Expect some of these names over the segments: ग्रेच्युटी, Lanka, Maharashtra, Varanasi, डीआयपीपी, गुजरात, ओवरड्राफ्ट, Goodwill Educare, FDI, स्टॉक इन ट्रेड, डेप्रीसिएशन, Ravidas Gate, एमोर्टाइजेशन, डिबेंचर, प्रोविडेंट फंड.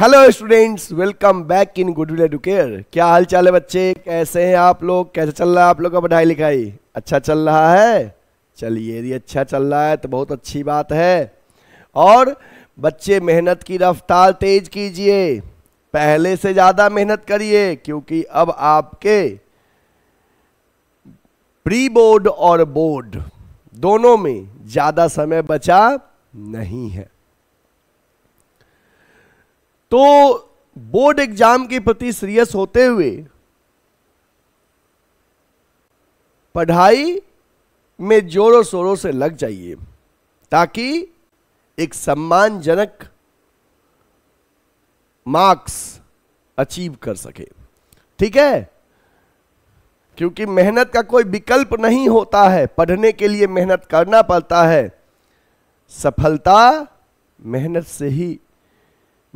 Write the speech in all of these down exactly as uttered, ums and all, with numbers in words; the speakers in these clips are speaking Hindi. Hello students, welcome back in Goodwill Educare. क्या हाल चाल है बच्चे, कैसे हैं आप लोग? कैसे चल रहा है आप लोग का पढ़ाई लिखाई? अच्छा चल रहा है? चलिए, यदि अच्छा चल रहा है तो बहुत अच्छी बात है। और बच्चे मेहनत की रफ्तार तेज कीजिए, पहले से ज़्यादा मेहनत करिए, क्योंकि अब आपके प्री बोर्ड और बोर्ड दोनों में ज़्यादा समय बचा नहीं है। तो बोर्ड एग्जाम के प्रति सीरियस होते हुए पढ़ाई में जोरों शोरों से लग जाइए, ताकि एक सम्मानजनक मार्क्स अचीव कर सके। ठीक है, क्योंकि मेहनत का कोई विकल्प नहीं होता है, पढ़ने के लिए मेहनत करना पड़ता है। सफलता मेहनत से ही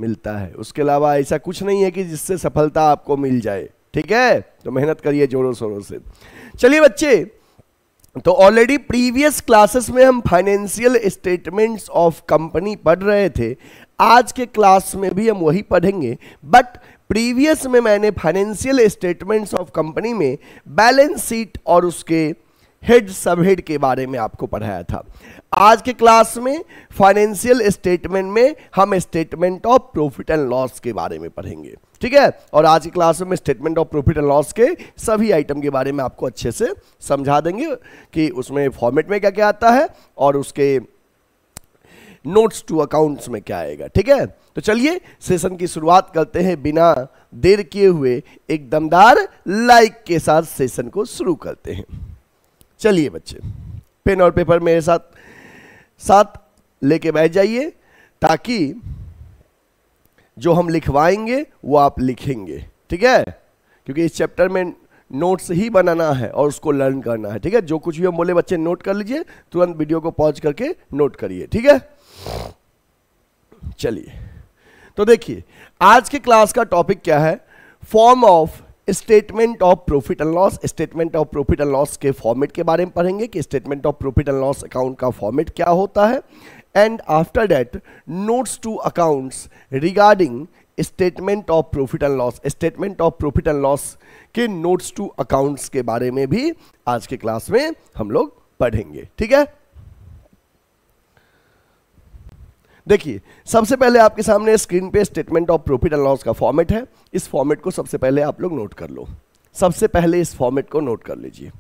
मिलता है, उसके अलावा ऐसा कुछ नहीं है कि जिससे सफलता आपको मिल जाए। ठीक है, तो मेहनत करिए जोरों शोरों से। चलिए बच्चे, तो ऑलरेडी प्रीवियस क्लासेस में हम फाइनेंशियल स्टेटमेंट्स ऑफ कंपनी पढ़ रहे थे। आज के क्लास में भी हम वही पढ़ेंगे, बट प्रीवियस में मैंने फाइनेंशियल स्टेटमेंट्स ऑफ कंपनी में बैलेंस शीट और उसके हेड सब हेड के बारे में आपको पढ़ाया था। आज के क्लास में फाइनेंशियल स्टेटमेंट में हम statement of profit and loss के बारे में पढ़ेंगे। ठीक है, और आज की क्लास में statement of profit and loss के सभी आइटम के बारे में आपको अच्छे से समझा देंगे कि उसमें फॉर्मेट में क्या क्या आता है और उसके नोट्स टू अकाउंट्स में क्या आएगा। ठीक है, तो चलिए सेशन की शुरुआत करते हैं। बिना देर किए हुए एक दमदार लाइक के साथ सेशन को शुरू करते हैं। चलिए बच्चे, पेन और पेपर मेरे साथ साथ लेके बैठ जाइए, ताकि जो हम लिखवाएंगे वो आप लिखेंगे। ठीक है, क्योंकि इस चैप्टर में नोट्स ही बनाना है और उसको लर्न करना है। ठीक है, जो कुछ भी हम बोले बच्चे नोट कर लीजिए, तुरंत वीडियो को पॉज करके नोट करिए। ठीक है, चलिए तो देखिए आज के क्लास का टॉपिक क्या है। Form of statement of profit and loss. Statement of profit and loss के फॉर्मेट के बारे में पढ़ेंगे कि statement of profit and loss account का फॉर्मेट क्या होता है। And after that notes to accounts regarding statement of profit and loss. Statement of profit and loss के नोट्स टू अकाउंट्स के बारे में भी आज के क्लास में हम लोग पढ़ेंगे। ठीक है, देखिए सबसे पहले आपके सामने स्क्रीन पे statement of profit and loss का फॉर्मेट है। इस फॉर्मेट को सबसे पहले आप लोग नोट कर लो, सबसे पहले इस फॉर्मेट को नोट कर लीजिए।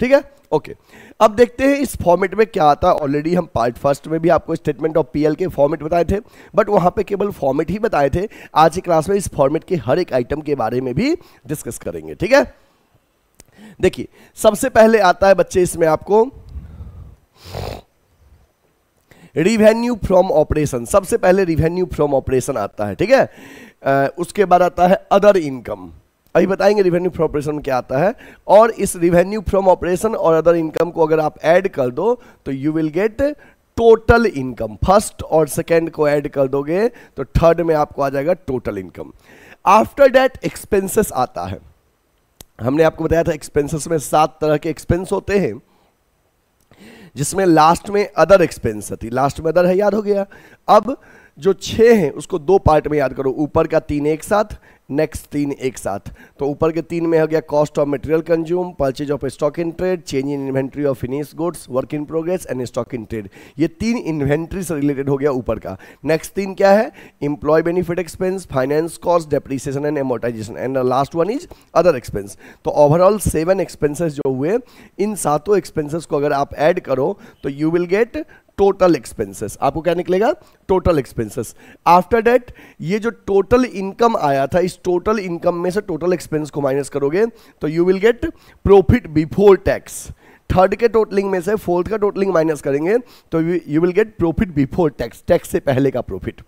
ठीक है, ओके, अब देखते हैं इस फॉर्मेट में क्या आता है। ऑलरेडी हम पार्ट फर्स्ट में भी आपको स्टेटमेंट ऑफ पीएल के फॉर्मेट बताए थे, बट वहाँ पे केवल फॉर्मेट ही बताए थे। आज की क्लास में इस फॉर्मेट के हर एक आइटम के बारे में भी डिस्कस करेंगे। ठीक है, देखिए सबसे पहले आता है बच्चे इसमें आपको रिवेन्यू फ्रॉम ऑपरेशन। सबसे पहले रिवेन्यू फ्रॉम ऑपरेशन आता है। ठीक है, आ, उसके बाद आता है अदर इनकम। अभी बताएंगे रिवेन्यू फ्रॉम ऑपरेशन क्या आता है। और इस रिवेन्यू फ्रॉम ऑपरेशन और अदर इनकम को अगर आप ऐड कर दो तो you will get total income. First और सेकेंड को ऐड कर दोगे तो थर्ड में आपको आ जाएगा total income. After that expenses आता है। हमने आपको बताया था एक्सपेंसेस में सात तरह के एक्सपेंस होते हैं, जिसमें लास्ट में अदर एक्सपेंस थी। लास्ट में अदर है, याद हो गया। अब जो छः हैं उसको दो पार्ट में याद करो, ऊपर का तीन एक साथ, नेक्स्ट तीन एक साथ। तो ऊपर के तीन में हो गया cost of material consume, purchase of स्टॉक इन ट्रेड, change in inventory of finish goods, work in progress and स्टॉक इन ट्रेड। ये तीन इन्वेंट्री से रिलेटेड हो गया ऊपर का। नेक्स्ट तीन क्या है? Employ benefit expense, finance cost, depreciation and एमोर्टाइजेशन, and last one is other expense. तो ओवरऑल सेवन एक्सपेंसेस जो हुए, इन सातों एक्सपेंसेस को अगर आप ऐड करो तो you will get total expenses. आपको क्या निकलेगा? Total expenses. आफ्टर दैट ये जो टोटल इनकम आया था, इस टोटल इनकम में से टोटल एक्सपेंस को माइनस करोगे तो you will get profit before tax. Third के टोटलिंग में से फोर्थ का टोटलिंग माइनस करेंगे तो you will get profit before tax, tax से पहले का प्रॉफिट।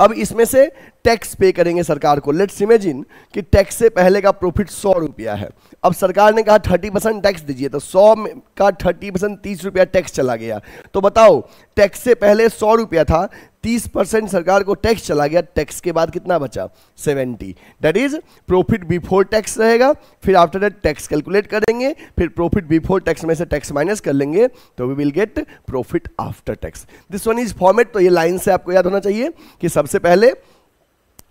अब इसमें से टैक्स पे करेंगे सरकार को। लेट्स इमेजिन कि टैक्स से पहले का प्रॉफिट सौ रुपया है। अब सरकार ने कहा थर्टी परसेंट टैक्स दीजिए, तो सौ का थर्टी परसेंट तीस रुपया टैक्स चला गया। तो बताओ टैक्स से पहले सौ रुपया था, तीस परसेंट सरकार को टैक्स चला गया, टैक्स के बाद कितना बचा? Seventy. That is profit before tax रहेगा। फिर आफ्टर दैट टैक्स कैलकुलेट करेंगे, फिर प्रॉफिट बिफोर टैक्स में से टैक्स माइनस कर लेंगे तो we will get profit after tax. This one is format. तो ये लाइन से आपको याद होना चाहिए कि सबसे पहले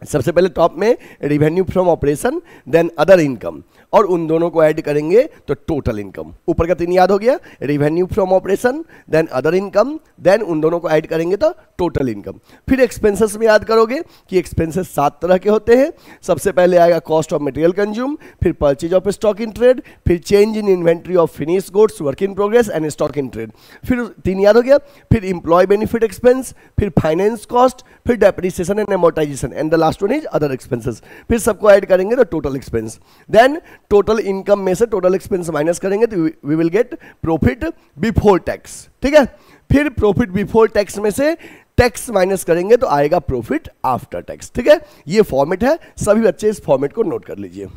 सबसे पहले टॉप में revenue from operation, then other income, और उन दोनों को ऐड करेंगे तो टोटल इनकम। ऊपर का तीन याद हो गया, revenue from operation, then other income, then उन दोनों को ऐड करेंगे तो टोटल इनकम। फिर एक्सपेंसेस में याद करोगे कि एक्सपेंसेस सात तरह के होते हैं। सबसे पहले आएगा कॉस्ट ऑफ मटेरियल कंज्यूम, फिर purchase of स्टॉक इन ट्रेड, फिर change in inventory of finish goods, work in progress and स्टॉक इन ट्रेड। फिर तीन याद हो गया, फिर इंप्लॉय बेनिफिट एक्सपेंस, फिर फाइनेंस कॉस्ट, फिर depreciation and amortisation, and the last one is other expenses. फिर सबको ऐड करेंगे तो total expense. Then total income में से टोटल एक्सपेंस माइनस करेंगे तो we will get profit before tax, ठीक है। फिर प्रॉफिट बिफोर टैक्स में से टैक्स माइनस करेंगे तो आएगा प्रॉफिट आफ्टर टैक्स, ठीक है। ये फॉर्मेट है, सभी बच्चे इस फॉर्मेट को नोट कर लीजिए,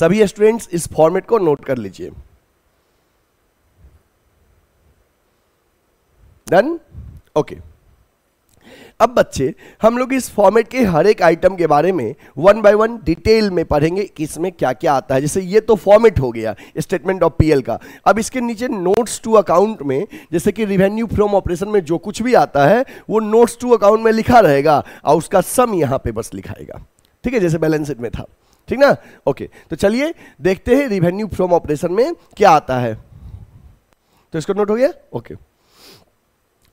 सभी स्टूडेंट्स इस फॉर्मेट को नोट कर लीजिए। Done, okay. अब बच्चे हम लोग इस फॉर्मेट के हर एक आइटम के बारे में वन बाय वन डिटेल में पढ़ेंगे कि इसमें क्या क्या आता है। जैसे ये तो फॉर्मेट हो गया स्टेटमेंट ऑफ पीएल का। अब इसके नीचे नोट्स टू अकाउंट में, जैसे कि रिवेन्यू फ्रॉम ऑपरेशन में जो कुछ भी आता है वो नोट्स टू अकाउंट में लिखा रहेगा और उसका सम यहाँ पे बस लिखाएगा, ठीक है, जैसे बैलेंस शीट में था, ठीक ना। ओके, तो चलिए देखते हैं रिवेन्यू फ्रॉम ऑपरेशन में क्या आता है। तो इसको नोट हो गया, ओके।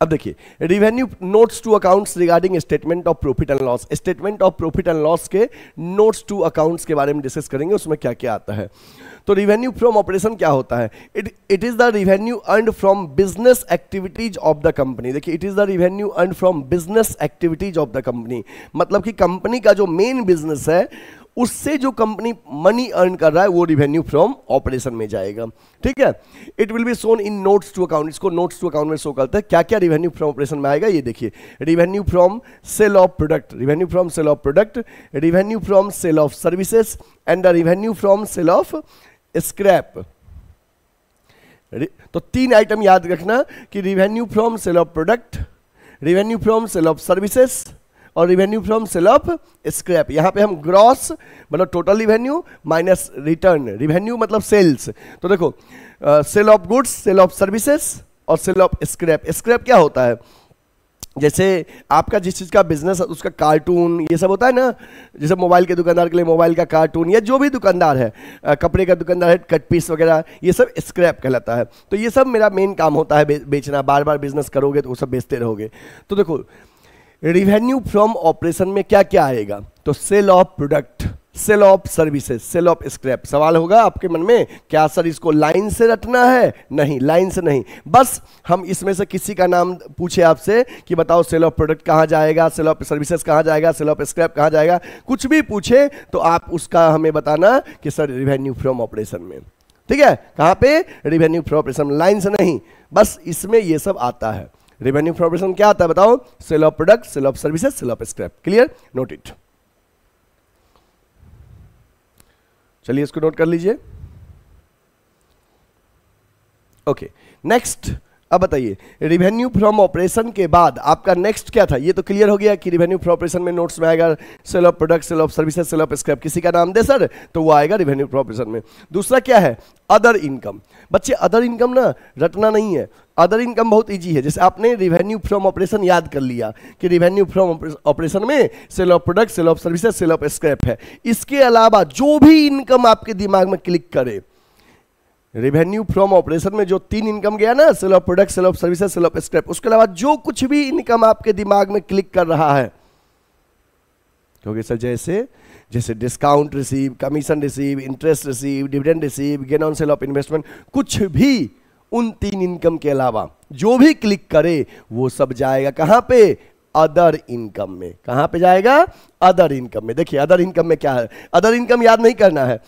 अब देखिए revenue notes to accounts regarding statement of profit and loss. Statement of profit and loss के नोट्स टू अकाउंट्स के बारे में डिस्कस करेंगे, उसमें क्या क्या आता है। तो रिवेन्यू फ्रॉम ऑपरेशन क्या होता है? It it is the revenue earned from business activities of the company. देखिए, it is the revenue earned from business activities of the company, मतलब कि कंपनी का जो मेन बिजनेस है उससे जो कंपनी मनी अर्न कर रहा है वो रिवेन्यू फ्रॉम ऑपरेशन में जाएगा, ठीक है। It will be shown in notes to account, इसको नोट्स टू अकाउंट में शो करता है। क्या क्या रिवेन्यू फ्रॉम ऑपरेशन में आएगा ये देखिए, revenue from sale of product, revenue from sale of product, revenue from sale of services and the revenue from sale of scrap. तो तीन आइटम याद रखना कि revenue from sale of product, revenue from sale of services और revenue from sale of scrap. यहाँ पे हम ग्रॉस मतलब total revenue minus return, revenue मतलब सेल्स। तो देखो sale of goods, sale of services और सेल ऑफ स्क्रैप। स्क्रैप क्या होता है? जैसे आपका जिस चीज़ का बिजनेस है उसका कार्टून ये सब होता है ना, जैसे मोबाइल के दुकानदार के लिए मोबाइल का कार्टून, या जो भी दुकानदार है, कपड़े का दुकानदार है, कट पीस वगैरह, ये सब स्क्रैप कहलाता है। तो ये सब मेरा मेन काम होता है बेचना, बार बार बिजनेस करोगे तो वो सब बेचते रहोगे। तो देखो रिवेन्यू फ्रॉम ऑपरेशन में क्या क्या आएगा, तो sale of product, sale of services, sale of scrap. सवाल होगा आपके मन में, क्या सर इसको लाइन से रटना है? नहीं, लाइन से नहीं, बस हम इसमें से किसी का नाम पूछे आपसे कि बताओ सेल ऑफ प्रोडक्ट कहाँ जाएगा, सेल ऑफ सर्विसेज कहाँ जाएगा, सेल ऑफ स्क्रैप कहाँ जाएगा, कुछ भी पूछे तो आप उसका हमें बताना कि सर रिवेन्यू फ्रॉम ऑपरेशन में, ठीक है, कहाँ पे रिवेन्यू फ्रॉम ऑपरेशन, लाइन से नहीं, बस इसमें ये सब आता है। रेवेन्यू फ्रॉम ऑपरेशन क्या आता है बताओ? Sale of product, sale of services, sale of scrap. Clear? Note it. चलिए इसको नोट कर लीजिए, ओके। नेक्स्ट, अब बताइए रिवेन्यू फ्रॉम ऑपरेशन के बाद आपका नेक्स्ट क्या था? ये तो क्लियर हो गया कि रिवेन्यू फ्रॉम ऑपरेशन में नोट्स में आएगा sale of product, sale of services, sale of scrap, किसी का नाम दे सर तो वो आएगा रिवेन्यू फ्रॉम ऑपरेशन में। दूसरा क्या है? Other income. बच्चे अदर इनकम ना रटना नहीं है, अदर इनकम बहुत ईजी है। जैसे आपने रिवेन्यू फ्रॉम ऑपरेशन याद कर लिया कि रिवेन्यू फ्रॉम ऑपरेशन में sale of product, sale of services, sale of scrap है। इसके अलावा जो भी इनकम आपके दिमाग में क्लिक करे, रेवेन्यू फ्रॉम ऑपरेशन में जो तीन इनकम गया ना, sale of product, sale of services, sale of scrap, उसके अलावा जो कुछ भी इनकम आपके दिमाग में क्लिक कर रहा है, क्योंकि सर जैसे जैसे discount receive, commission receive, interest receive, dividend receive, gain on sale of investment, कुछ भी उन तीन इनकम के अलावा जो भी क्लिक करे वो सब जाएगा कहाँ पे? अदर इनकम में। कहाँ पे जाएगा? अदर इनकम में। देखिए अदर इनकम में क्या है, अदर इनकम याद नहीं करना है।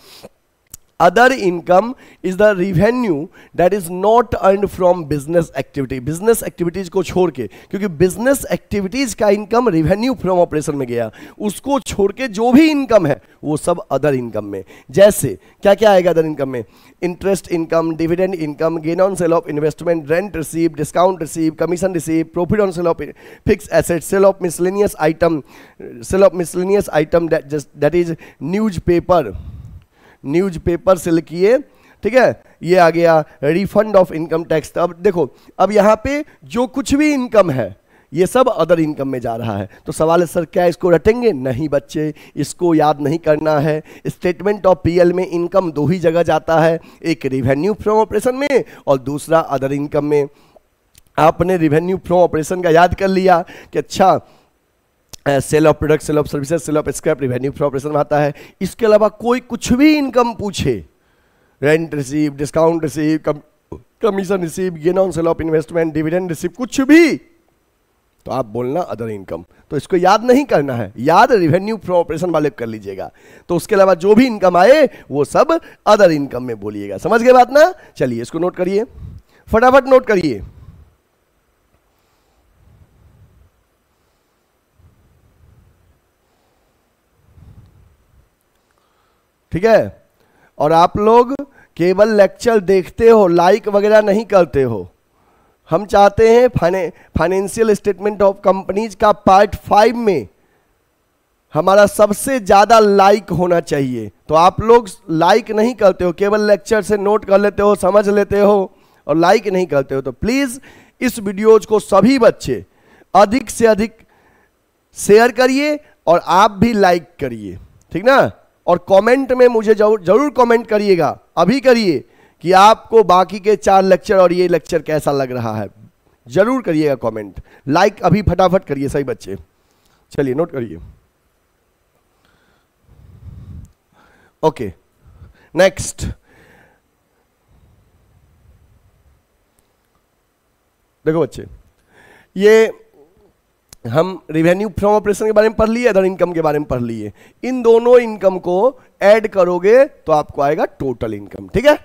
Other income is the revenue that is not earned from business activity. Business activities को छोड़ के, क्योंकि business activities का income revenue from operation में गया, उसको छोड़ के जो भी income है वो सब other income में। जैसे क्या क्या आएगा other income में? Interest income, dividend income, gain on sale of investment, rent received, discount received, commission received, profit on sale of fixed assets, sale of miscellaneous item, sale of miscellaneous item that just that is newspaper. Newspaper sale किए, ठीक है, ये आ गया रिफंड ऑफ इनकम टैक्स। अब देखो, अब यहाँ पे जो कुछ भी इनकम है ये सब अदर इनकम में जा रहा है। तो सवाल है सर क्या इसको रटेंगे? नहीं बच्चे, इसको याद नहीं करना है। स्टेटमेंट ऑफ पीएल में इनकम दो ही जगह जाता है, एक रिवेन्यू फ्रॉम ऑपरेशन में और दूसरा अदर इनकम में। आपने रिवेन्यू फ्रॉम ऑपरेशन का याद कर लिया कि अच्छा sale of product, sale of services, sale of scrap, revenue from operation में आता है। इसके अलावा कोई कुछ भी इनकम पूछे, rent receive, discount receive, commission receive, gain on sale of investment, dividend receive, कुछ भी, तो आप बोलना अदर इनकम। तो इसको याद नहीं करना है, याद रिवेन्यू फ्रॉम ऑपरेशन वाले कर लीजिएगा। तो उसके अलावा जो भी इनकम आए वो सब अदर इनकम में बोलिएगा। समझ गए बात ना? चलिए इसको नोट करिए, फटाफट नोट करिए। ठीक है? और आप लोग केवल लेक्चर देखते हो, लाइक वगैरह नहीं करते हो। हम चाहते हैं फाइने फाइनेंशियल स्टेटमेंट ऑफ कंपनीज का पार्ट फाइव में हमारा सबसे ज़्यादा लाइक होना चाहिए। तो आप लोग लाइक नहीं करते हो, केवल लेक्चर से नोट कर लेते हो, समझ लेते हो और लाइक नहीं करते हो। तो प्लीज़ इस वीडियोज को सभी बच्चे अधिक से अधिक शेयर करिए और आप भी लाइक करिए, ठीक ना? और कमेंट में मुझे जरूर जरूर कमेंट करिएगा, अभी करिए कि आपको बाकी के चार लेक्चर और ये लेक्चर कैसा लग रहा है। जरूर करिएगा कमेंट, लाइक अभी फटाफट करिए सही बच्चे। चलिए नोट करिए। ओके नेक्स्ट, देखो बच्चे ये हम रिवेन्यू फ्रॉम ऑपरेशन के बारे में पढ़ लिए, अदर इनकम के बारे में पढ़ लिए। इन दोनों इनकम को ऐड करोगे तो आपको आएगा टोटल इनकम। ठीक है?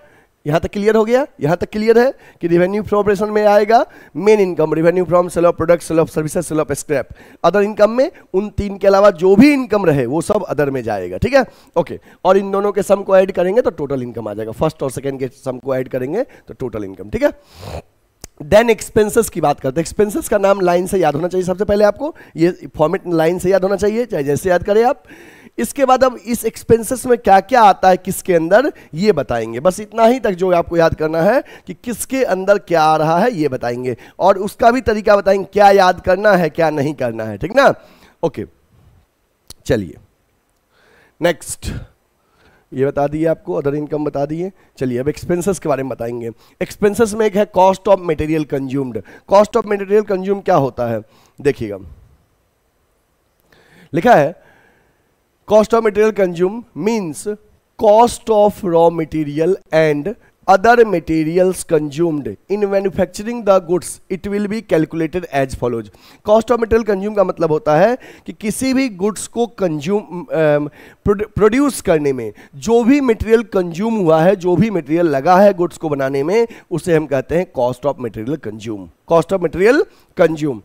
यहां तक क्लियर हो गया? यहां तक क्लियर है कि रिवेन्यू फ्रॉम ऑपरेशन में आएगा main income, revenue from sale of product, sale of services, sale of scrap. Other income में उन तीन के अलावा जो भी इनकम रहे वो सब अदर में जाएगा। ठीक है? ओके, और इन दोनों के सम को ऐड करेंगे तो टोटल इनकम आ जाएगा। फर्स्ट और सेकेंड के सम को ऐड करेंगे तो टोटल इनकम। ठीक है? देन एक्सपेंसेस की बात करते हैं। एक्सपेंसेस का नाम लाइन से याद होना चाहिए सबसे पहले आपको, ये फॉर्मेट लाइन से याद होना चाहिए, चाहे जैसे याद करें आप। इसके बाद अब इस एक्सपेंसेस में क्या क्या आता है किसके अंदर, ये बताएंगे। बस इतना ही तक जो आपको याद करना है कि किसके अंदर क्या आ रहा है ये बताएंगे, और उसका भी तरीका बताएंगे क्या याद करना है क्या नहीं करना है। ठीक ना? ओके चलिए नेक्स्ट, ये बता दिए आपको, अदर इनकम बता दिए। चलिए अब एक्सपेंसेस के बारे में बताएंगे। एक्सपेंसेस में एक है cost of material consumed. Cost of material consume क्या होता है देखिएगा, लिखा है cost of material consume means cost of raw material and other materials consumed in manufacturing the goods, it will be calculated as follows. Cost of material consume का मतलब होता है कि किसी भी गुड्स को कंज्यूम प्रोड्यूस करने में जो भी मटेरियल कंज्यूम हुआ है, जो भी मटेरियल लगा है गुड्स को बनाने में, उसे हम कहते हैं cost of material consume. Cost of material consume,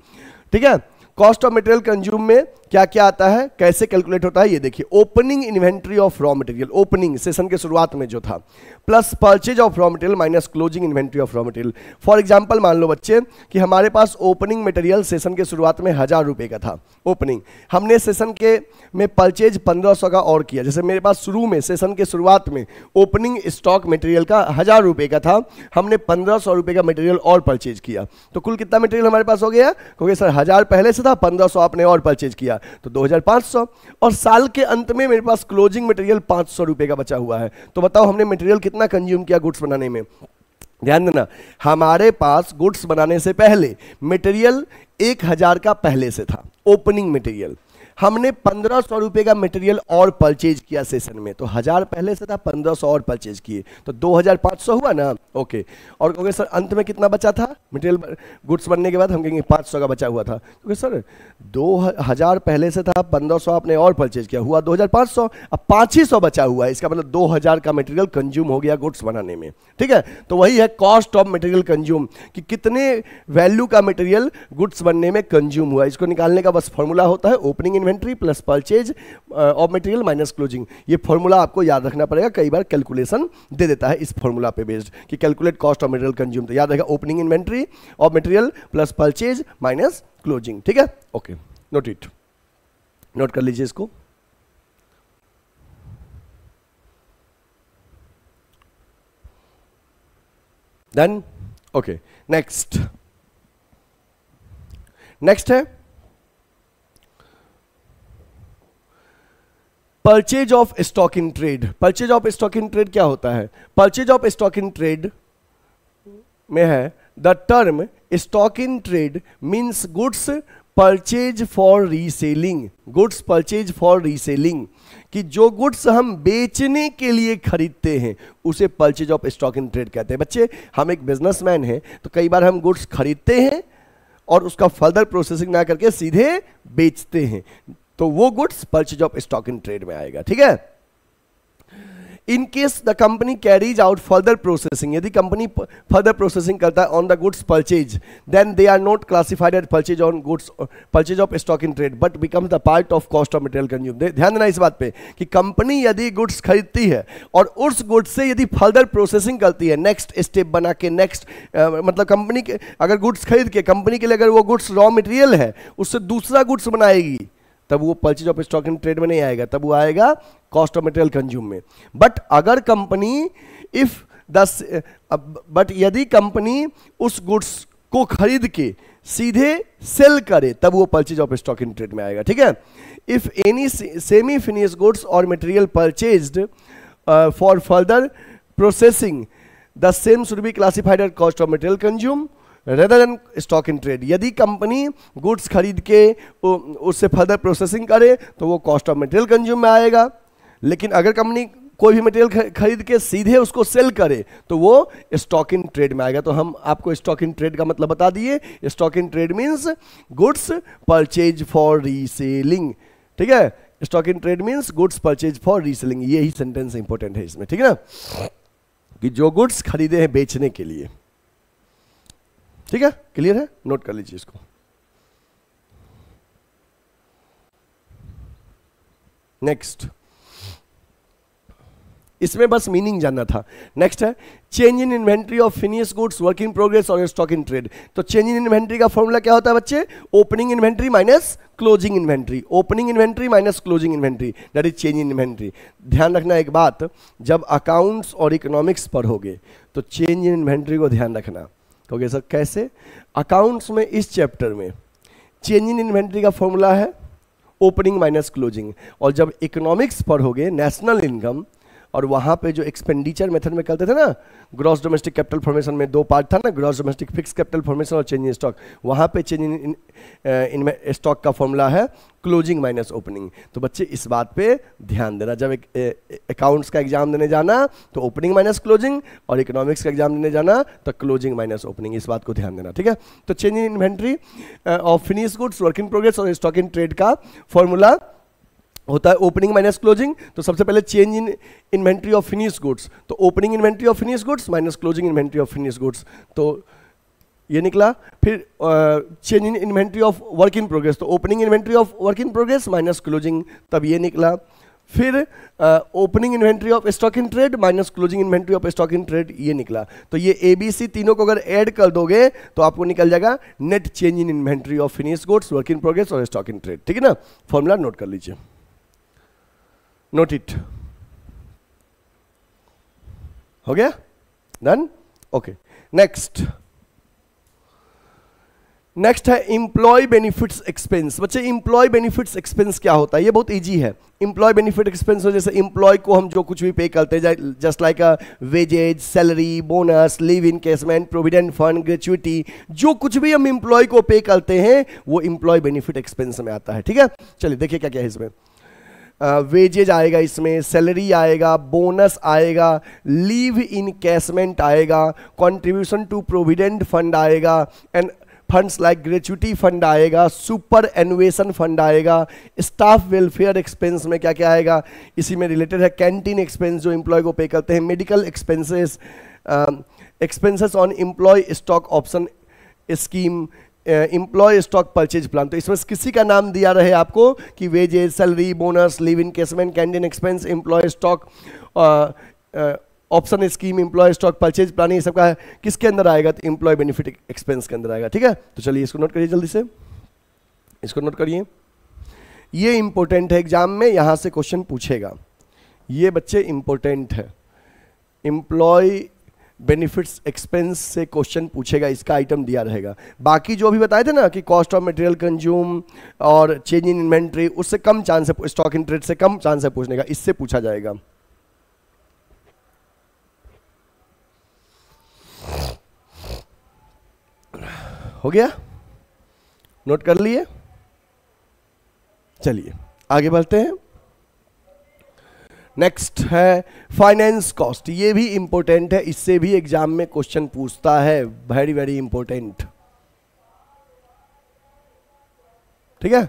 ठीक है? कॉस्ट ऑफ मटेरियल कंज्यूम में क्या क्या आता है, कैसे कैलकुलेट होता है, ये देखिए। Opening inventory of raw material, opening session के शुरुआत में जो था, plus purchase of raw material minus closing inventory of raw material. For example मान लो बच्चे कि हमारे पास ओपनिंग मटेरियल सेशन के शुरुआत में हजार रुपये का था ओपनिंग, हमने सेशन के में परचेज पंद्रह सौ का और किया। जैसे मेरे पास शुरू में सेशन के शुरुआत में ओपनिंग स्टॉक मटेरियल का हजार रुपये का था, हमने पंद्रह सौ रुपये का मटेरियल और परचेज किया, तो कुल कितना मटेरियल हमारे पास हो गया? क्योंकि सर हजार पहले से था, पंद्रह सौ आपने और परचेज किया तो दो हजार पाँच सौ। और साल के अंत में मेरे पास क्लोजिंग मटेरियल पांच सौ रुपए का बचा हुआ है। तो बताओ हमने मटेरियल कितना कंज्यूम किया गुड्स बनाने में? ध्यान देना, हमारे पास गुड्स बनाने से पहले मटेरियल एक हजार का पहले से था ओपनिंग मटेरियल, हमने पंद्रह सौ रुपये का मटेरियल और परचेज किया सेशन में, तो हजार पहले से था, पंद्रह सौ और परचेज किए तो दो हजार पाँच सौ हुआ ना। ओके, और कहोगे सर अंत में कितना बचा था मटेरियल गुड्स बनने के बाद? हम कहेंगे पाँच सौ का बचा हुआ था, क्योंकि सर दो हजार पहले से था, पंद्रह सौ आपने और परचेज किया, हुआ दो हजार पाँच सौ, अब पाँच ही सौ बचा हुआ है, इसका मतलब दो हजार का मटेरियल कंज्यूम हो गया गुड्स बनाने में। ठीक है? तो वही है कॉस्ट ऑफ मटेरियल कंज्यूम, कि कितने वैल्यू का मटेरियल गुड्स बनने में कंज्यूम हुआ। इसको निकालने का बस फॉर्मूला होता है opening inventory plus purchase of material minus closing. ये फॉर्मूला आपको याद रखना पड़ेगा, कई बार कैलकुलेशन दे देता है इस फॉर्मूला पे बेस्ड कि calculate cost of material consume. तो याद रखिएगा opening inventory of material plus purchase minus closing. ठीक है? ओके नोट इट, नोट कर लीजिए इसको। देन ओके नेक्स्ट, नेक्स्ट है purchase of स्टॉक इन ट्रेड। Purchase of स्टॉक इन ट्रेड क्या होता है? Purchase of स्टॉक इन ट्रेड में है the term स्टॉक इन ट्रेड means goods purchase for reselling. Goods purchase for reselling कि जो गुड्स हम बेचने के लिए खरीदते हैं उसे purchase of स्टॉक इन ट्रेड कहते हैं। बच्चे हम एक बिजनेसमैन हैं तो कई बार हम गुड्स खरीदते हैं और उसका फर्दर प्रोसेसिंग ना करके सीधे बेचते हैं तो वो goods purchase of स्टॉक इन ट्रेड में आएगा। ठीक है, in case the company carries out further processing, यदि कंपनी फर्दर प्रोसेसिंग करता है on the goods purchase then they are not classified as purchase on goods purchase of स्टॉक इन ट्रेड but becomes the part of cost of material consumed. ध्यान देना इस बात पे कि कंपनी यदि गुड्स खरीदती है और उस गुड्स से यदि फर्दर प्रोसेसिंग करती है नेक्स्ट स्टेप बना के नेक्स्ट मतलब कंपनी के अगर गुड्स खरीद के कंपनी के लिए अगर वो गुड्स रॉ मटेरियल है उससे दूसरा गुड्स बनाएगी तब वो purchase of स्टॉक इन ट्रेड में नहीं आएगा, तब वो आएगा कॉस्ट ऑफ मटेरियल कंज्यूम में। बट अगर कंपनी इफ दस बट यदि कंपनी उस गुड्स को खरीद के सीधे सेल करे तब वो purchase of स्टॉक इन ट्रेड में आएगा। ठीक है, if any semi finish goods और material purchased for further processing the same should be classified as cost of material consume rather than स्टॉक इन ट्रेड। यदि कंपनी गुड्स खरीद के उससे फर्दर प्रोसेसिंग करे तो वो कॉस्ट ऑफ मटेरियल कंज्यूम में आएगा, लेकिन अगर कंपनी कोई भी मटेरियल खरीद के सीधे उसको सेल करे तो वो स्टॉक इन ट्रेड में आएगा। तो हम आपको स्टॉक इन ट्रेड का मतलब बता दिए, स्टॉक इन ट्रेड means goods purchase for reselling. ठीक है, स्टॉक इन ट्रेड means goods purchase for reselling, यही सेंटेंस इंपॉर्टेंट है इसमें। ठीक है ना, कि जो गुड्स खरीदे हैं बेचने के लिए। ठीक है, क्लियर है, नोट कर लीजिए इसको। नेक्स्ट, इसमें बस मीनिंग जानना था। नेक्स्ट है change in inventory of finish goods work in progress और स्टॉक इन ट्रेड। तो चेंज इन इन्वेंट्री का फॉर्मूला क्या होता है बच्चे? Opening inventory minus closing inventory. Opening inventory minus closing inventory that is change in inventory. ध्यान रखना एक बात, जब अकाउंट्स और इकोनॉमिक्स पढ़ोगे तो चेंज इन इन्वेंट्री को ध्यान रखना। कहोगे सर कैसे? अकाउंट्स में इस चैप्टर में चेंज इन इन्वेंट्री का फॉर्मूला है ओपनिंग माइनस क्लोजिंग, और जब इकोनॉमिक्स पढ़ोगे नेशनल इनकम और वहाँ पे जो एक्सपेंडिचर मेथड में करते थे ना ग्रॉस डोमेस्टिक कैपिटल फॉर्मेशन में दो पार्ट था ना, gross domestic fix capital formation और चेंज इन स्टॉक, वहाँ पे चेंज इन इन स्टॉक का फॉर्मूला है क्लोजिंग माइनस ओपनिंग। तो बच्चे इस बात पे ध्यान देना, जब एक अकाउंट्स का एग्जाम देने जाना तो ओपनिंग माइनस क्लोजिंग और इकोनॉमिक्स का एग्जाम देने जाना तो क्लोजिंग माइनस ओपनिंग, इस बात को ध्यान देना। ठीक है, तो change in inventory of finish goods work in progress और स्टॉक इन ट्रेड का फॉर्मूला होता है ओपनिंग माइनस क्लोजिंग। तो सबसे पहले change in inventory of finish goods, तो opening inventory of finish goods minus closing inventory of finish goods, तो ये निकला। फिर change in inventory of work in progress, तो opening inventory of work in progress minus closing, तब ये निकला। फिर opening inventory of स्टॉक इन ट्रेड minus closing inventory of स्टॉक इन ट्रेड, ये निकला। तो ये ए बी सी तीनों को अगर ऐड कर दोगे तो आपको निकल जाएगा net change in inventory of finish goods work in progress और स्टॉक इन ट्रेड। ठीक है ना, फॉर्मूला नोट कर लीजिए, नोट इट। हो गया, डन, ओके। नेक्स्ट नेक्स्ट है एम्प्लॉय बेनिफिट्स एक्सपेंस। बच्चे एम्प्लॉय बेनिफिट्स एक्सपेंस क्या होता है? ये बहुत इजी है। एम्प्लॉय बेनिफिट एक्सपेंस जैसे एम्प्लॉय को हम जो कुछ भी पे करते हैं, just like a wages, salary, bonus, leave encashment, प्रोविडेंट फंड, ग्रेच्युटी, जो कुछ भी हम एम्प्लॉय को पे करते हैं वो एम्प्लॉय बेनिफिट एक्सपेंस में आता है। ठीक है, चलिए देखिए क्या क्या है इसमें। वेजेज uh, आएगा, इसमें सैलरी आएगा, बोनस आएगा, लीव इन कैशमेंट आएगा, कंट्रीब्यूशन टू प्रोविडेंट फंड आएगा, and funds like ग्रेच्युटी fund आएगा, सुपर एनुएशन फंड आएगा, स्टाफ वेलफेयर एक्सपेंस में क्या क्या आएगा, इसी में रिलेटेड है कैंटीन एक्सपेंस जो एम्प्लॉय को पे करते हैं, medical expenses, expenses on employ stock option scheme, employ stock purchase plan. तो इसमें किसी का नाम दिया रहे आपको कि wages, salary, bonus, leave encashment, canteen expense, employ stock option scheme, employ stock purchase plan, ये सब का किसके अंदर आएगा? तो एम्प्लॉय बेनिफिट एक्सपेंस के अंदर आएगा। ठीक है, तो चलिए इसको नोट करिए, जल्दी से इसको नोट करिए, ये इंपॉर्टेंट है, एग्जाम में यहाँ से क्वेश्चन पूछेगा, ये बच्चे इंपॉर्टेंट है। एम्प्लॉय बेनिफिट्स एक्सपेंस से क्वेश्चन पूछेगा, इसका आइटम दिया रहेगा। बाकी जो भी बताए थे ना कि कॉस्ट ऑफ मटेरियल कंज्यूम और चेंज इन इन्वेंट्री, उससे कम चांस है, स्टॉक इन ट्रेड से कम चांस है पूछने का, इससे पूछा जाएगा। हो गया, नोट कर लिए? चलिए आगे बढ़ते हैं। नेक्स्ट है फाइनेंस कॉस्ट, ये भी इंपॉर्टेंट है, इससे भी एग्जाम में क्वेश्चन पूछता है, वेरी वेरी इंपॉर्टेंट। ठीक है,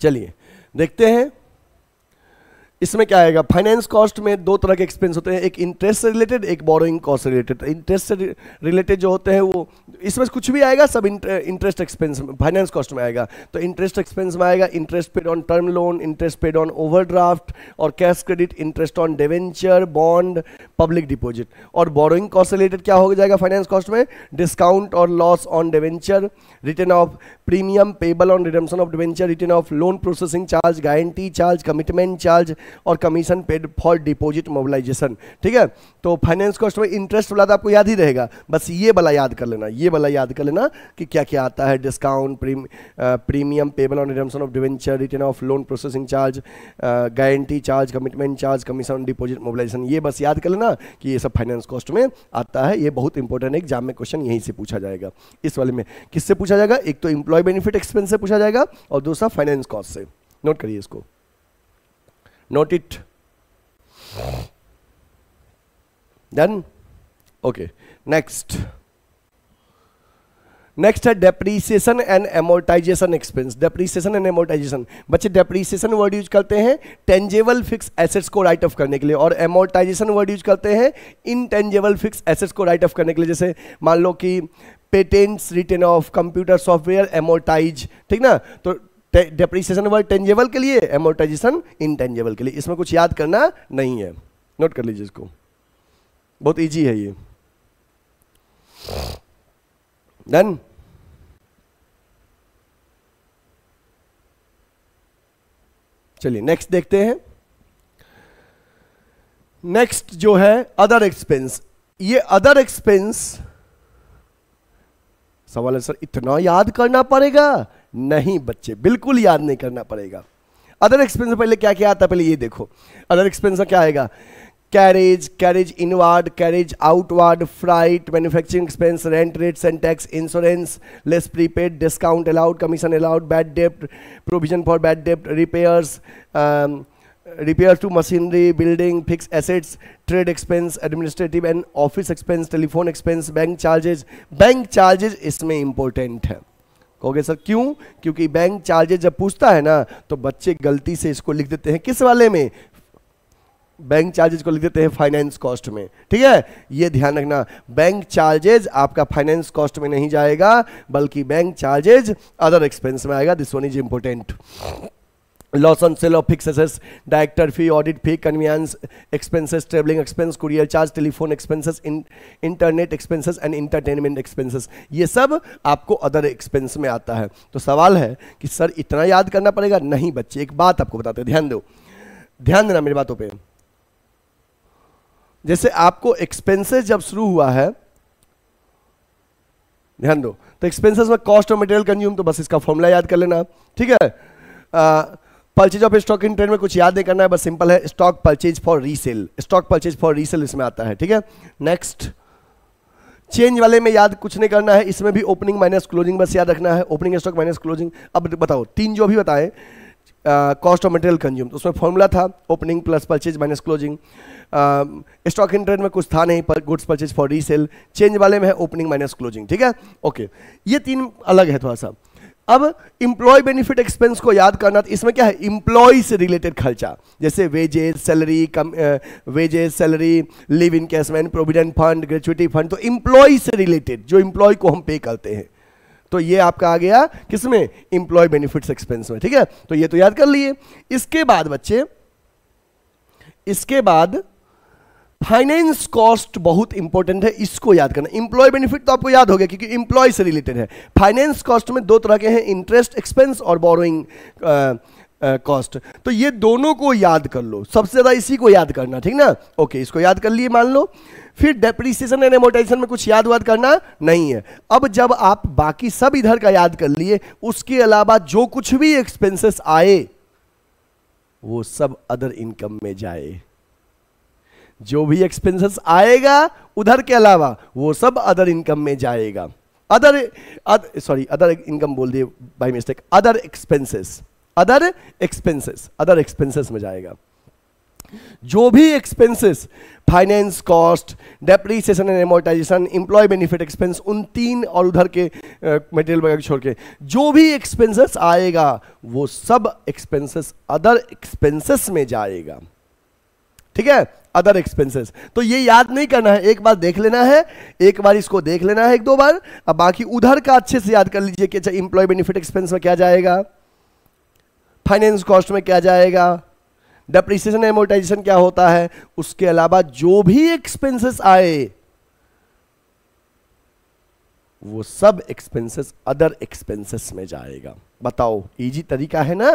चलिए देखते हैं इसमें क्या आएगा। फाइनेंस कॉस्ट में दो तरह के एक्सपेंस होते हैं, एक इंटरेस्ट से रिलेटेड, एक बोरोइंग कॉस्ट से रिलेटेड। इंटरेस्ट से रिलेटेड जो होते हैं वो इसमें कुछ भी आएगा, सब इंटरेस्ट एक्सपेंस फाइनेंस कॉस्ट में आएगा। तो इंटरेस्ट एक्सपेंस में आएगा interest paid on term loan, interest paid on ओवरड्राफ्ट और cash credit, interest on debenture, bond, public deposit. और बोरोइंग कॉस्ट से रिलेटेड क्या हो जाएगा फाइनेंस कॉस्ट में? डिस्काउंट और loss on debenture, return of premium payable on redemption of debenture, return of loan processing charge, guarantee charge, commitment charge और commission paid for deposit mobilisation. ठीक है, तो फाइनेंस कॉस्ट में इंटरेस्ट वाला तो आपको याद ही रहेगा, बस ये वाला याद कर लेना, ये वाला याद कर लेना कि क्या क्या आता है। Discount, premium payable on redemption of debenture, return of loan processing charge, guarantee charge, commitment charge, commission on deposit mobilisation, ये बस याद कर लेना कि ये सब फाइनेंस कॉस्ट में आता है। ये बहुत इंपॉर्टेंट है, एग्जाम में क्वेश्चन यहीं से पूछा जाएगा। इस वाले में किससे पूछा जाएगा? एक तो एम्प्लॉय बेनिफिट एक्सपेंस से पूछा जाएगा और दूसरा फाइनेंस कॉस्ट से। नोट करिए इसको, note it, done, okay. Next next है डेप्रीसिएशन and एमोर्टाइजेशन expense. डेप्रीसिएशन and एमोर्टाइजेशन, बच्चे डेप्रीसिएशन वर्ड यूज करते हैं टेंजेबल फिक्स एसेट्स को राइट ऑफ करने के लिए, और एमोर्टाइजेशन वर्ड यूज करते हैं इनटेंजेबल फिक्स एसेट्स को राइट ऑफ करने के लिए। जैसे मान लो कि patents, return of computer software, amortise, ठीक ना। तो डेप्रिसिएशन वर्ड टेंजेबल के लिए, एमोर्टाइजेशन इनटेंजेबल के लिए, इसमें कुछ याद करना नहीं है, नोट कर लीजिए इसको, बहुत इजी है ये। डन, चलिए नेक्स्ट देखते हैं। नेक्स्ट जो है अदर एक्सपेंस, ये अदर एक्सपेंस सवाल है सर इतना याद करना पड़ेगा? नहीं बच्चे, बिल्कुल याद नहीं करना पड़ेगा। अदर एक्सपेंस में पहले क्या क्या आता है, पहले ये देखो। अदर एक्सपेंस में क्या आएगा? Carriage, carriage inward, carriage outward, freight, manufacturing expense, rent, rates and tax, insurance, less prepaid, discount allowed, commission allowed, bad dept, provision for bad dept, repairs repair to machinery, building, fix assets, trade expense, administrative and office expense, telephone expense, bank charges. Bank charges इसमें इंपॉर्टेंट है। कहोगे सर क्यों? क्योंकि बैंक चार्जेज जब पूछता है ना तो बच्चे गलती से इसको लिख देते हैं किस वाले में? बैंक चार्जेज को लिख देते हैं फाइनेंस कॉस्ट में। ठीक है, ये ध्यान रखना, बैंक चार्जेज आपका फाइनेंस कॉस्ट में नहीं जाएगा, बल्कि बैंक चार्जेज अदर एक्सपेंस में आएगा। This one is important. Loss on sale of fix assets, director fee, audit fee, convenience expenses, travelling expense, courier charge, telephone expenses, internet expenses and entertainment expenses, ये सब आपको अदर एक्सपेंस में आता है। तो सवाल है कि सर इतना याद करना पड़ेगा? नहीं बच्चे, एक बात आपको बताते हैं, ध्यान दो, ध्यान देना मेरी बातों पे। जैसे आपको एक्सपेंसेस जब शुरू हुआ है, ध्यान दो, तो एक्सपेंसेस में कॉस्ट ऑफ मटेरियल कंज्यूम, तो बस इसका फॉर्मूला याद कर लेना। ठीक है, आ, purchase of स्टॉक इन ट्रेड में कुछ याद नहीं करना है, बस सिंपल है, stock purchase for resale, stock purchase for resale इसमें आता है। ठीक है, नेक्स्ट चेंज वाले में याद कुछ नहीं करना है, इसमें भी ओपनिंग माइनस क्लोजिंग बस याद रखना है, ओपनिंग स्टॉक माइनस क्लोजिंग। अब बताओ, तीन जो भी बताएं, कॉस्ट ऑफ मटेरियल कंज्यूम, उसमें फॉर्मूला था opening plus purchase minus closing. स्टॉक इन ट्रेड में कुछ था नहीं, पर goods purchase for resale. Change वाले में है ओपनिंग माइनस क्लोजिंग। ठीक है, ओके, ये तीन अलग है थोड़ा सा। अब एम्प्लॉय बेनिफिट एक्सपेंस को याद करना, तो इसमें क्या है? एम्प्लॉय से रिलेटेड खर्चा, जैसे वेजेस, सैलरी, कम wages, salary, leave encashment, प्रोविडेंट फंड, gratuity fund, तो एम्प्लॉय से रिलेटेड जो एम्प्लॉय को हम पे करते हैं, तो ये आपका आ गया किसमें? एम्प्लॉय बेनिफिट्स एक्सपेंस में। ठीक है, तो ये तो याद कर लिए। इसके बाद बच्चे, इसके बाद फाइनेंस कॉस्ट बहुत इंपॉर्टेंट है, इसको याद करना। इंप्लॉय बेनिफिट तो आपको याद हो गया क्योंकि इंप्लॉय से रिलेटेड है। फाइनेंस कॉस्ट में दो तरह के हैं, इंटरेस्ट एक्सपेंस और बोरोइंग कॉस्ट। तो ये दोनों को याद कर लो, सबसे ज़्यादा इसी को याद करना, ठीक ना। ओके, इसको याद कर लिए मान लो। फिर डेप्रीसिएशन एंड एमोर्टाइजेशन में कुछ याद वाद करना नहीं है। अब जब आप बाकी सब इधर का याद कर लिए, उसके अलावा जो कुछ भी एक्सपेंसेस आए वो सब अदर इनकम में जाए। जो भी एक्सपेंसेस आएगा उधर के अलावा वो सब अदर इनकम में जाएगा। अदर सॉरी अदर इनकम बोल दिए by mistake, other expenses other expenses other expenses में जाएगा। जो भी expenses finance cost, डेप्रीसिएशन and एमोर्टाइजेशन, employ benefit expense, उन तीन और उधर के मटेरियल वगैरह छोड़ के जो भी एक्सपेंसेस आएगा वो सब एक्सपेंसेस अदर एक्सपेंसेस में जाएगा, ठीक है। अदर एक्सपेंसेस तो ये याद नहीं करना है, एक बार देख लेना है, एक बार इसको देख लेना है एक दो बार। अब बाकी उधर का अच्छे से याद कर लीजिए कि अच्छा एम्प्लॉय बेनिफिट एक्सपेंस में क्या जाएगा, फाइनेंस कॉस्ट में क्या जाएगा, डेप्रिसिएशन एमोर्टाइजेशन क्या होता है। उसके अलावा जो भी एक्सपेंसेस आए वो सब एक्सपेंसेस अदर एक्सपेंसेस में जाएगा। बताओ इजी तरीका है ना,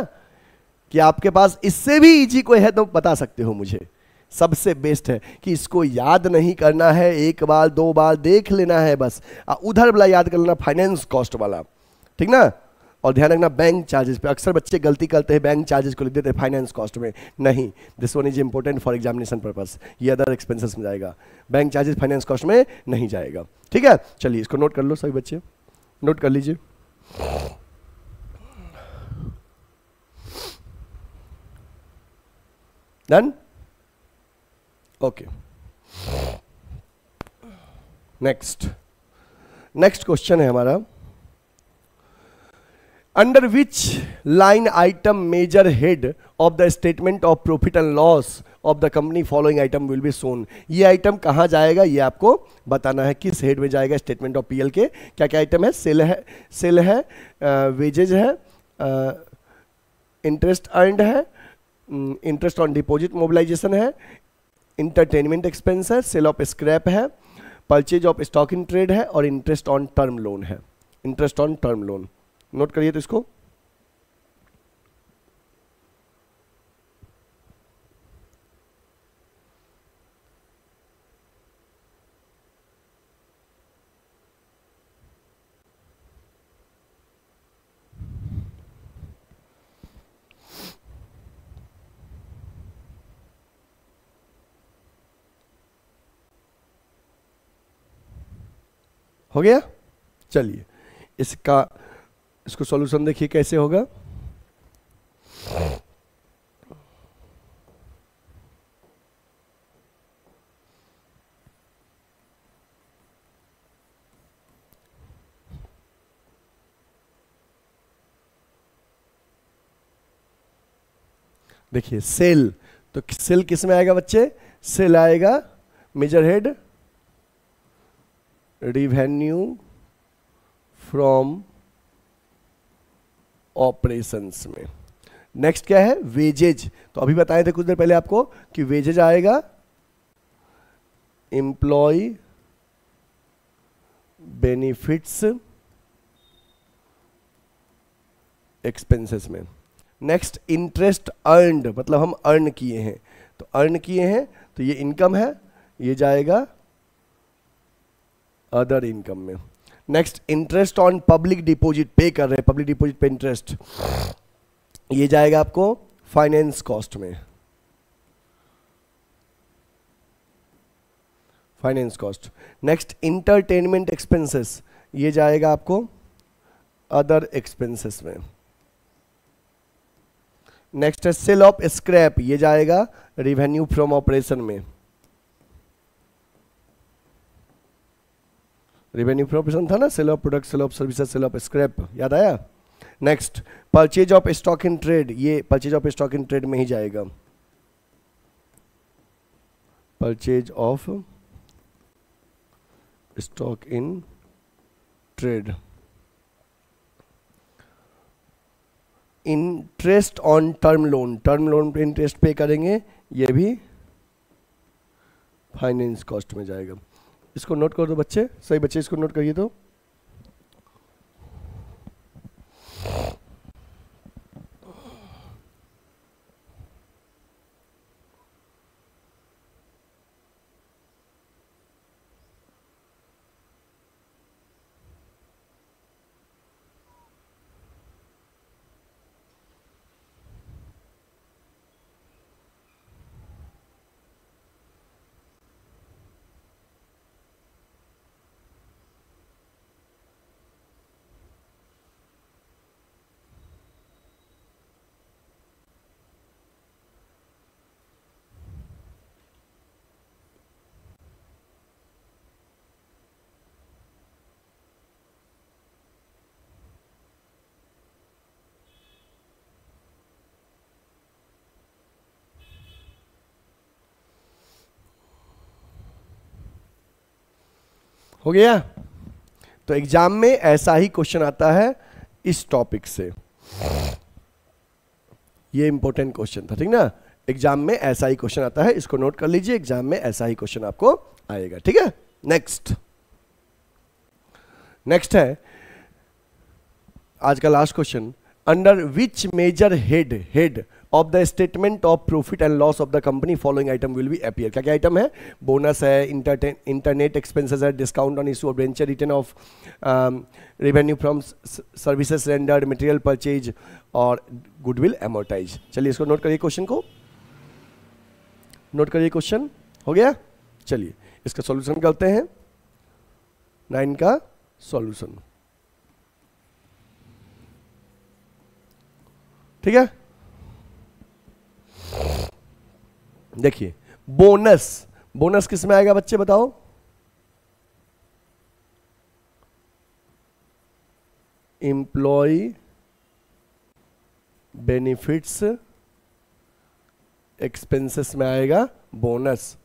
कि आपके पास इससे भी इजी कोई है तो बता सकते हो मुझे। सबसे बेस्ट है कि इसको याद नहीं करना है, एक बार दो बार देख लेना है बस। उधर वाला याद कर लेना, फाइनेंस कॉस्ट वाला, ठीक ना। और ध्यान रखना बैंक चार्जेस पे, अक्सर बच्चे गलती करते हैं, बैंक चार्जेस को लिख देते हैं फाइनेंस कॉस्ट में। नहीं, this one is important for examination purpose. ये अदर एक्सपेंसेस में जाएगा, बैंक चार्जेस फाइनेंस कॉस्ट में नहीं जाएगा, ठीक है। चलिए इसको नोट कर लो सभी बच्चे, नोट कर लीजिए। Done, okay. Next next question है हमारा, under which line item major head of the statement of profit and loss of the company following item will be shown. ये आइटम कहाँ जाएगा ये आपको बताना है, किस हेड में जाएगा। स्टेटमेंट ऑफ पीएल के क्या क्या आइटम है? सेल है, सेल है, वेजेज है, इंटरेस्ट अर्न्ड है, इंटरेस्ट ऑन डिपॉजिट मोबिलाइजेशन है, इंटरटेनमेंट एक्सपेंस है, सेल ऑफ स्क्रैप है, purchase of स्टॉक इन ट्रेड है और इंटरेस्ट ऑन टर्म लोन है। Interest on term loan note करिए। तो इसको हो गया। चलिए इसका इसको सॉल्यूशन देखिए कैसे होगा। देखिए सेल, तो सेल किस में आएगा बच्चे? सेल आएगा major head revenue from operations में। नेक्स्ट क्या है? वेजेज। तो अभी बताए थे कुछ देर पहले आपको कि वेजेज आएगा एम्प्लॉय बेनिफिट्स एक्सपेंसेस में। नेक्स्ट इंटरेस्ट अर्न्ड, मतलब हम अर्न किए हैं, तो अर्न किए हैं तो ये इनकम है, ये जाएगा अदर इनकम में। Next interest on public deposit, pay कर रहे हैं पब्लिक डिपॉजिट पे इंटरेस्ट, ये जाएगा आपको फाइनेंस कॉस्ट में। Finance cost. Next entertainment expenses, ये जाएगा आपको अदर एक्सपेंसेस में। नेक्स्ट है सेल ऑफ स्क्रैप, ये जाएगा रिवेन्यू फ्रॉम ऑपरेशन में। रेवेन्यू प्रोफेशन था ना, sale of product, sale of services, sale of scrap, याद आया। Next purchase of स्टॉक इन ट्रेड, ये purchase of स्टॉक इन ट्रेड में ही जाएगा। Purchase of स्टॉक इन ट्रेड। Interest on term loan, term loan पे इंटरेस्ट पे करेंगे, ये भी फाइनेंस कॉस्ट में जाएगा। इसको नोट कर दो बच्चे, सही बच्चे इसको नोट करिए। तो हो गया। तो एग्जाम में ऐसा ही क्वेश्चन आता है इस टॉपिक से, ये इंपॉर्टेंट क्वेश्चन था, ठीक ना। एग्जाम में ऐसा ही क्वेश्चन आता है, इसको नोट कर लीजिए, एग्जाम में ऐसा ही क्वेश्चन आपको आएगा, ठीक है। नेक्स्ट नेक्स्ट है आज का last question, under which major head head of the statement of profit and loss of the company following item will be appear. क्या क्या आइटम है? बोनस है, इंटरटेन इंटरनेट एक्सपेंसेस है, discount on issue of venture, written off revenue from services rendered, material purchase और गुडविल एमोर्टाइज। चलिए इसको नोट करिए, क्वेश्चन को नोट करिए, क्वेश्चन हो गया। चलिए इसका सॉल्यूशन करते हैं, नाइन का सॉल्यूशन, ठीक है। देखिए बोनस, बोनस किस में आएगा बच्चे बताओ? एम्प्लॉय बेनिफिट्स एक्सपेंसेस में आएगा bonus.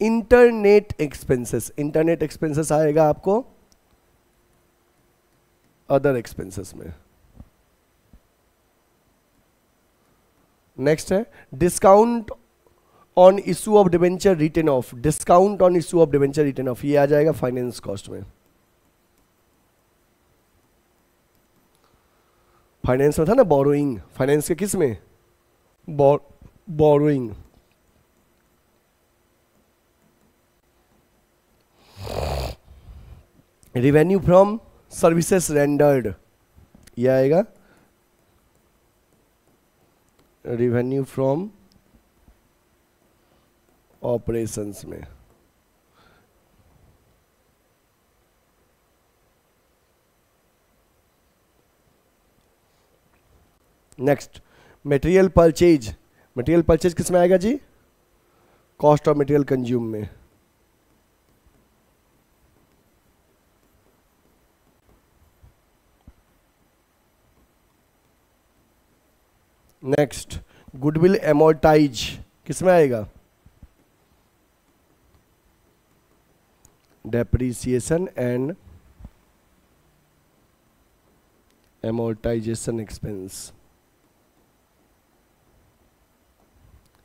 Internet expenses, internet expenses आएगा आपको अदर एक्सपेंसेस में। नेक्स्ट है discount on issue of डिबेंचर written off, discount on issue of डिबेंचर written off ये आ जाएगा फाइनेंस कॉस्ट में, फाइनेंस में था ना बोरोइंग, फाइनेंस के किस में? Borrowing. Revenue from services rendered ये आएगा रिवेन्यू फ्रॉम ऑपरेशंस में। Next material purchase, material purchase किस में आएगा जी? कॉस्ट ऑफ मटेरियल कंज्यूम में। नेक्स्ट गुडविल एमोर्टाइज किस में आएगा? डेप्रीसिएशन एंड एमोर्टाइजेशन एक्सपेंस,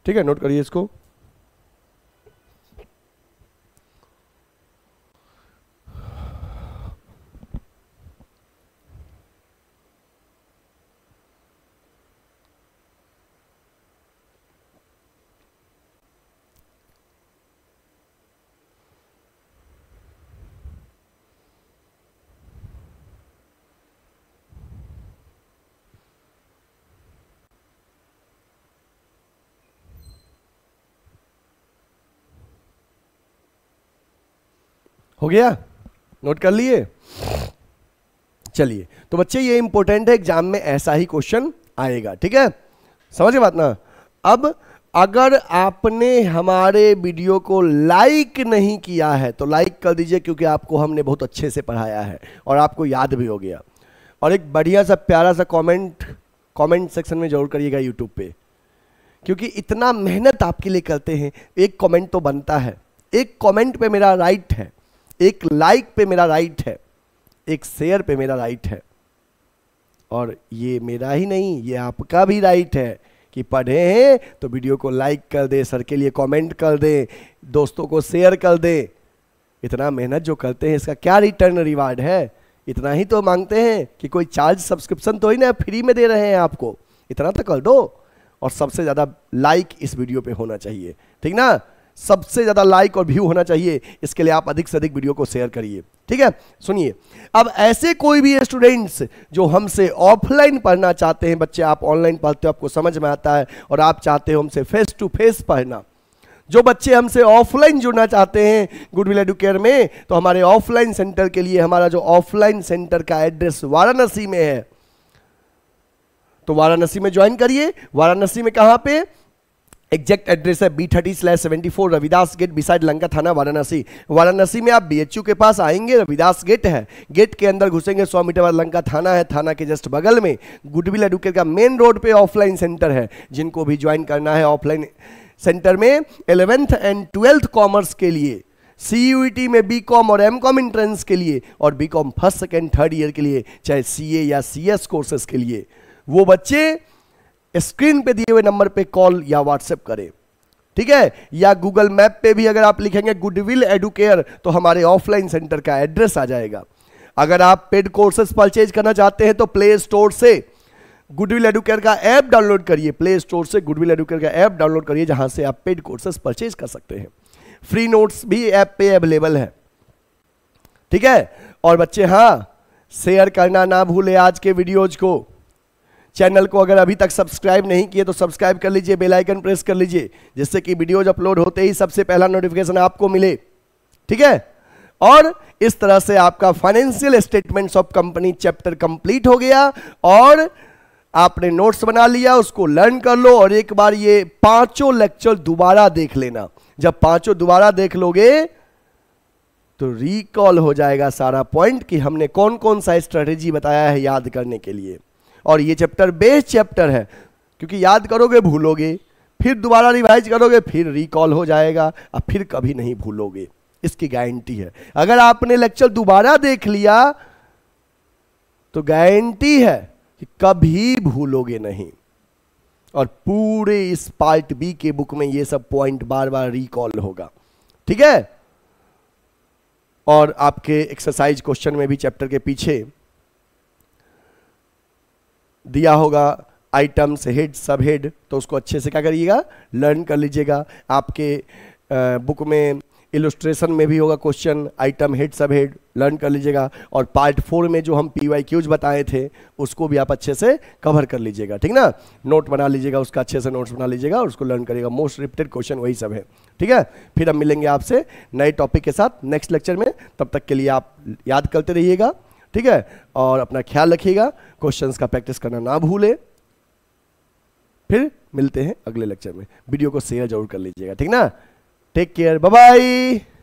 ठीक है। नोट करिए इसको। हो गया, नोट कर लिए। चलिए तो बच्चे ये इंपॉर्टेंट है, एग्जाम में ऐसा ही क्वेश्चन आएगा, ठीक है, समझे बात ना। अब अगर आपने हमारे वीडियो को लाइक नहीं किया है तो लाइक कर दीजिए, क्योंकि आपको हमने बहुत अच्छे से पढ़ाया है और आपको याद भी हो गया। और एक बढ़िया सा प्यारा सा कॉमेंट कॉमेंट सेक्शन में जरूर करिएगा यूट्यूब पे, क्योंकि इतना मेहनत आपके लिए करते हैं, एक कॉमेंट तो बनता है, एक कॉमेंट पे मेरा राइट है, एक लाइक पे मेरा राइट है, एक शेयर पे मेरा राइट है, और ये मेरा ही नहीं ये आपका भी राइट है कि पढ़े हैं तो वीडियो को लाइक कर दे, सर के लिए कमेंट कर दे, दोस्तों को शेयर कर दे। इतना मेहनत जो करते हैं इसका क्या रिटर्न रिवार्ड है? इतना ही तो मांगते हैं कि कोई चार्ज सब्सक्रिप्शन तो ही ना, फ्री में दे रहे हैं आपको, इतना तो कर दो। और सबसे ज़्यादा लाइक इस वीडियो पे होना चाहिए, ठीक ना, सबसे ज़्यादा लाइक और व्यू होना चाहिए। इसके लिए आप अधिक से अधिक वीडियो को शेयर करिए, ठीक है। सुनिए अब ऐसे कोई भी स्टूडेंट्स जो हमसे ऑफलाइन पढ़ना चाहते हैं, बच्चे आप ऑनलाइन पढ़ते हो आपको समझ में आता है और आप चाहते हो हमसे फेस टू फेस पढ़ना, जो बच्चे हमसे ऑफलाइन जुड़ना चाहते हैं गुडविल एडुकेयर में, तो हमारे ऑफलाइन सेंटर के लिए हमारा जो ऑफलाइन सेंटर का एड्रेस वाराणसी में है, तो वाराणसी में ज्वाइन करिए। वाराणसी में कहाँ पे? एग्जैक्ट एड्रेस है B thirty slash seventy four Ravidas gate beside Lanka थाना वाराणसी। वाराणसी में आप बीएचयू के पास आएंगे, रविदास गेट है, गेट के अंदर घुसेंगे, सौ मीटर बाद लंका थाना है, थाना के जस्ट बगल में गुडविल एडुकेयर का मेन रोड पे ऑफलाइन सेंटर है। जिनको भी ज्वाइन करना है ऑफलाइन सेंटर में, इलेवेंथ एंड ट्वेल्थ कॉमर्स के लिए सीयूईटी में बीकॉम और एमकॉम एंट्रेंस के लिए और BCom first second third year के लिए, चाहे सीए या सीएस कोर्सेस के लिए, वो बच्चे स्क्रीन पे दिए हुए नंबर पे कॉल या व्हाट्सएप करें, ठीक है। या गूगल मैप पे भी अगर आप लिखेंगे गुडविल एडुकेयर तो हमारे ऑफलाइन सेंटर का एड्रेस आ जाएगा। अगर आप पेड कोर्सेज परचेज करना चाहते हैं तो प्ले स्टोर से गुडविल एडुकेयर का ऐप डाउनलोड करिए, प्ले स्टोर से गुडविल एडुकेयर का ऐप डाउनलोड करिए, जहां से आप पेड कोर्सेज परचेज कर सकते हैं। फ्री नोट्स भी ऐप पे अवेलेबल है, ठीक है। और बच्चे हाँ, शेयर करना ना भूले आज के वीडियोज को। चैनल को अगर अभी तक सब्सक्राइब नहीं किए तो सब्सक्राइब कर लीजिए, बेल आइकन प्रेस कर लीजिए, जिससे कि वीडियोज अपलोड होते ही सबसे पहला नोटिफिकेशन आपको मिले, ठीक है। और इस तरह से आपका financial statements of company chapter complete हो गया और आपने नोट्स बना लिया, उसको लर्न कर लो। और एक बार ये पांचों लेक्चर दोबारा देख लेना, जब पांचों दोबारा देख लोगे तो रिकॉल हो जाएगा सारा पॉइंट कि हमने कौन कौन सा स्ट्रेटेजी बताया है याद करने के लिए। और ये चैप्टर बेस्ट चैप्टर है, क्योंकि याद करोगे भूलोगे, फिर दोबारा रिवाइज करोगे, फिर रिकॉल हो जाएगा और फिर कभी नहीं भूलोगे, इसकी गारंटी है। अगर आपने लेक्चर दोबारा देख लिया तो गारंटी है कि कभी भूलोगे नहीं। और पूरे इस पार्ट बी के बुक में ये सब पॉइंट बार बार रिकॉल होगा, ठीक है। और आपके एक्सरसाइज क्वेश्चन में भी चैप्टर के पीछे दिया होगा आइटम्स, हेड, सब हेड, तो उसको अच्छे से क्या करिएगा, लर्न कर लीजिएगा। आपके बुक में इलस्ट्रेशन में भी होगा question, item, head, sub head, learn कर लीजिएगा। और पार्ट फोर में जो हम पी वाई क्यूज बताए थे उसको भी आप अच्छे से कवर कर लीजिएगा, ठीक ना। नोट बना लीजिएगा, उसका अच्छे से नोट्स बना लीजिएगा और उसको लर्न करिएगा। मोस्ट रिपीटेड क्वेश्चन वही सब है, ठीक है। फिर हम मिलेंगे आपसे नए टॉपिक के साथ नेक्स्ट लेक्चर में, तब तक के लिए आप याद करते रहिएगा, ठीक है। और अपना ख्याल रखिएगा, क्वेश्चंस का प्रैक्टिस करना ना भूले। फिर मिलते हैं अगले लेक्चर में, वीडियो को शेयर जरूर कर लीजिएगा, ठीक ना। Take care, bye bye.